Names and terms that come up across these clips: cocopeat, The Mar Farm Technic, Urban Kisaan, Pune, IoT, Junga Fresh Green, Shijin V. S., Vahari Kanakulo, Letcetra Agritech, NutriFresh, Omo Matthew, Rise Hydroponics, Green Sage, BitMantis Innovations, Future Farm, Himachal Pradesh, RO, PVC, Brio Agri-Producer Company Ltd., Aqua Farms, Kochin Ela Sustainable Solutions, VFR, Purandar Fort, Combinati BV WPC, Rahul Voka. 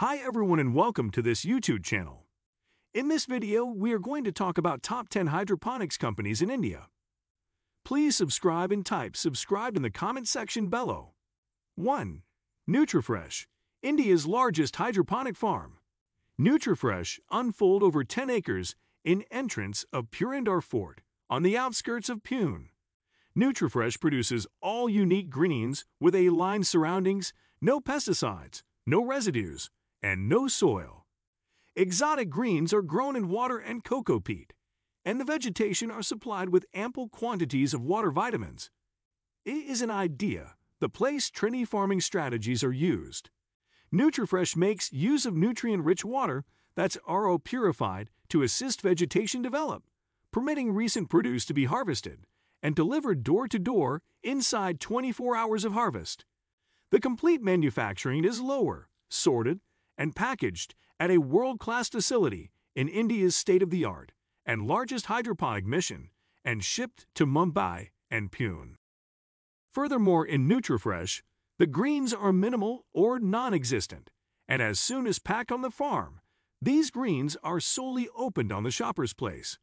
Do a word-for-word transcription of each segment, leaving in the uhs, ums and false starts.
Hi everyone and welcome to this YouTube channel. In this video, we are going to talk about top ten hydroponics companies in India. Please subscribe and type subscribe in the comment section below. one. NutriFresh, India's largest hydroponic farm. NutriFresh unfold over ten acres in entrance of Purandar Fort on the outskirts of Pune. NutriFresh produces all unique greens with A-line surroundings, no pesticides, no residues, and no soil. Exotic greens are grown in water and cocoa peat, and the vegetation are supplied with ample quantities of water vitamins. It is an idea, the place trinity farming strategies are used. NutriFresh makes use of nutrient-rich water that's R O purified to assist vegetation develop, permitting recent produce to be harvested and delivered door-to-door inside twenty-four hours of harvest. The complete manufacturing is lower, sorted, and packaged at a world-class facility in India's state-of-the-art and largest hydroponic mission and shipped to Mumbai and Pune. Furthermore, in NutriFresh, the greens are minimal or non-existent, and as soon as packed on the farm, these greens are solely opened on the shopper's place.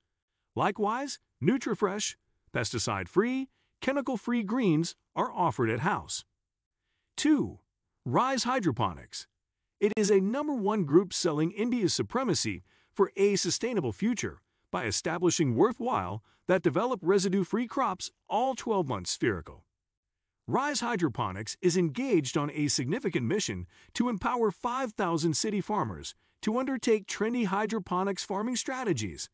Likewise, NutriFresh, pesticide-free, chemical-free greens are offered at house. two. Rise Hydroponics. It is a number one group selling India's supremacy for a sustainable future by establishing worthwhile that develop residue-free crops all twelve months spherical. Rise Hydroponics is engaged on a significant mission to empower five thousand city farmers to undertake trendy hydroponics farming strategies.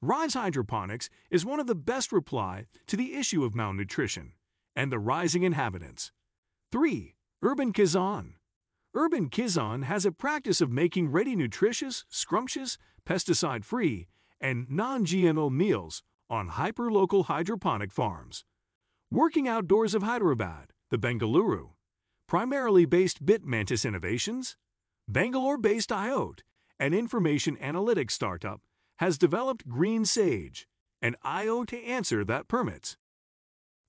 Rise Hydroponics is one of the best reply to the issue of malnutrition and the rising inhabitants. three. Urban Kisaan. Urban Kisaan has a practice of making ready nutritious, scrumptious, pesticide-free, and non-G M O meals on hyper-local hydroponic farms. Working outdoors of Hyderabad, the Bengaluru, primarily based BitMantis Innovations, Bangalore-based I O T, an information analytics startup, has developed Green Sage, an I O T answer that permits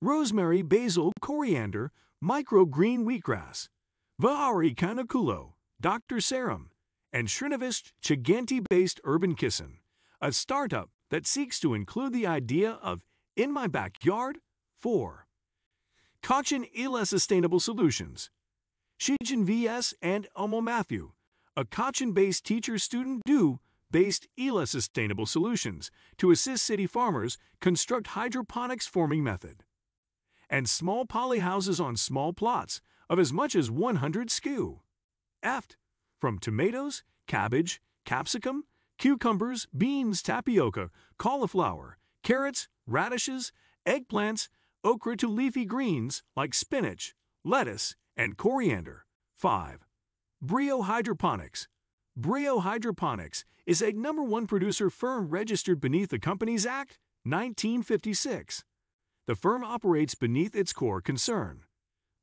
rosemary, basil, coriander, micro-green wheatgrass, Vahari Kanakulo, Doctor Serum, and Srinivast Chiganti-based Urban Kisaan, a startup that seeks to include the idea of in my backyard. four. Kochin Ela Sustainable Solutions. Shijin V. S. and Omo Matthew, a Kochin-based teacher-student do based Ela Sustainable Solutions to assist city farmers construct hydroponics farming method and small poly houses on small plots of as much as one hundred square feet. F. From tomatoes, cabbage, capsicum, cucumbers, beans, tapioca, cauliflower, carrots, radishes, eggplants, okra to leafy greens like spinach, lettuce, and coriander. five. Brio Hydroponics. Brio Hydroponics is a number one producer firm registered beneath the Companies Act nineteen fifty-six. The firm operates beneath its core concern,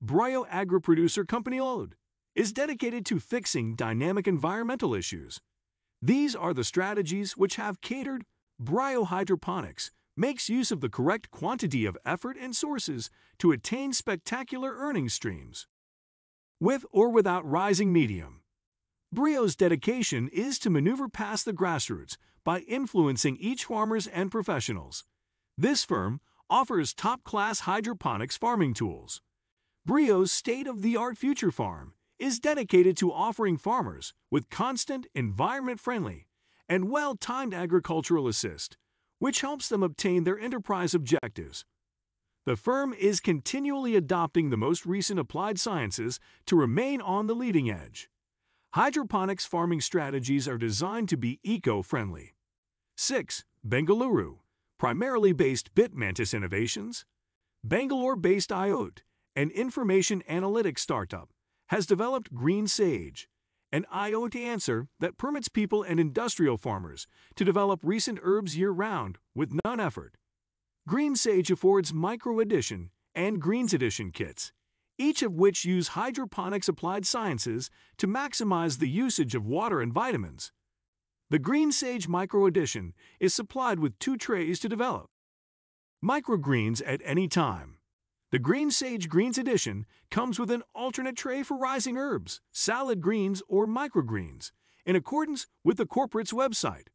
Brio Agri-Producer Company Ltd., is dedicated to fixing dynamic environmental issues. These are the strategies which have catered. Brio Hydroponics makes use of the correct quantity of effort and sources to attain spectacular earning streams, with or without rising medium. Brio's dedication is to maneuver past the grassroots by influencing each farmers and professionals. This firm offers top-class hydroponics farming tools. Brio's state-of-the-art Future Farm is dedicated to offering farmers with constant, environment-friendly, and well-timed agricultural assist, which helps them obtain their enterprise objectives. The firm is continually adopting the most recent applied sciences to remain on the leading edge. Hydroponics farming strategies are designed to be eco-friendly. six. Bengaluru, primarily based BitMantis Innovations, Bangalore-based I O T, an information analytics startup, has developed Green Sage, an I O T answer that permits people and industrial farmers to develop recent herbs year-round with non-effort. Green Sage affords Micro Edition and Greens Edition kits, each of which use hydroponics applied sciences to maximize the usage of water and vitamins. The Green Sage Micro Edition is supplied with two trays to develop microgreens at any time. The Green Sage Greens Edition comes with an alternate tray for rising herbs, salad greens, or microgreens, in accordance with the corporate's website.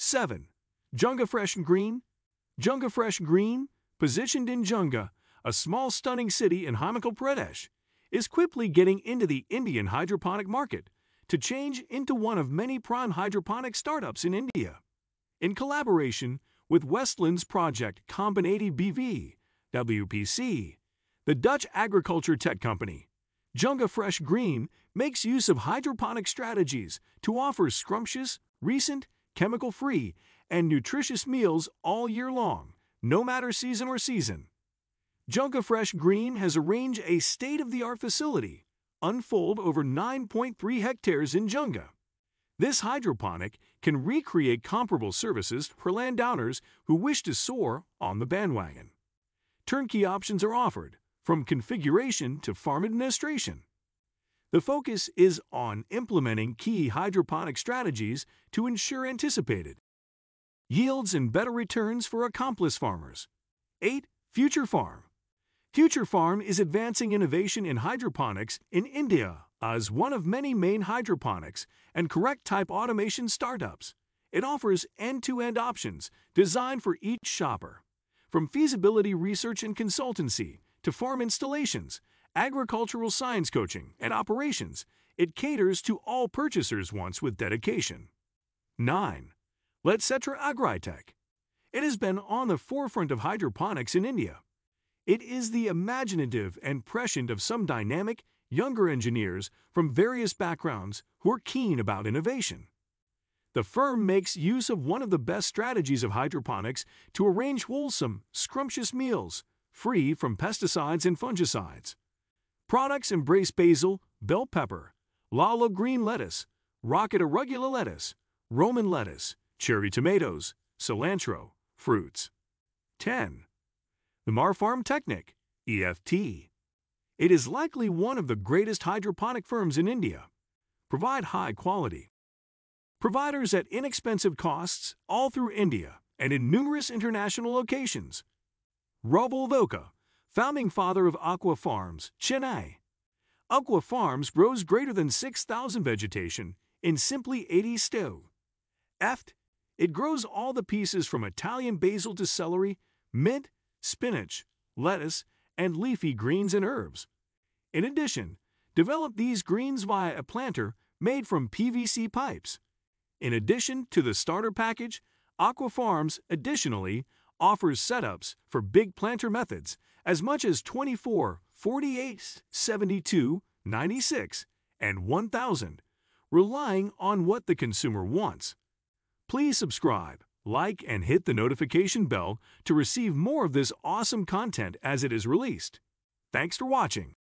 seven. Junga Fresh Green. Junga Fresh Green, positioned in Junga, a small stunning city in Himachal Pradesh, is quickly getting into the Indian hydroponic market to change into one of many prime hydroponic startups in India. In collaboration with Westland's project Combinati B V W P C, the Dutch agriculture tech company, Junga Fresh Green makes use of hydroponic strategies to offer scrumptious, recent, chemical-free, and nutritious meals all year long, no matter season or season. Junga Fresh Green has arranged a state-of-the-art facility, unfold over nine point three hectares in Junga. This hydroponic can recreate comparable services for landowners who wish to soar on the bandwagon. Turnkey options are offered, from configuration to farm administration. The focus is on implementing key hydroponic strategies to ensure anticipated yields and better returns for accomplice farmers. eight. Future Farm. Future Farm is advancing innovation in hydroponics in India as one of many main hydroponics and correct-type automation startups. It offers end-to-end options designed for each shopper, from feasibility research and consultancy to farm installations, agricultural science coaching, and operations. It caters to all purchasers once with dedication. nine. Letcetra Agritech. It has been on the forefront of hydroponics in India. It is the imaginative and prescient of some dynamic, younger engineers from various backgrounds who are keen about innovation. The firm makes use of one of the best strategies of hydroponics to arrange wholesome, scrumptious meals, free from pesticides and fungicides. Products embrace basil, bell pepper, lala green lettuce, rocket arugula lettuce, Roman lettuce, cherry tomatoes, cilantro, fruits. ten. The Mar Farm Technic, E F T. It is likely one of the greatest hydroponic firms in India. Provide high quality providers at inexpensive costs all through India and in numerous international locations. Rahul Voka, founding father of Aqua Farms, Chennai. Aqua Farms grows greater than six thousand vegetation in simply eighty stew. Eft, it grows all the pieces from Italian basil to celery, mint, spinach, lettuce, and leafy greens and herbs. In addition, develop these greens via a planter made from P V C pipes. In addition to the starter package, Aqua Farms additionally offers setups for big planter methods as much as twenty-four, forty-eight, seventy-two, ninety-six, and one thousand, relying on what the consumer wants. Please subscribe, like, and hit the notification bell to receive more of this awesome content as it is released. Thanks for watching.